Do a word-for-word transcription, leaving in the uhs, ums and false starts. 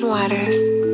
ninewaters.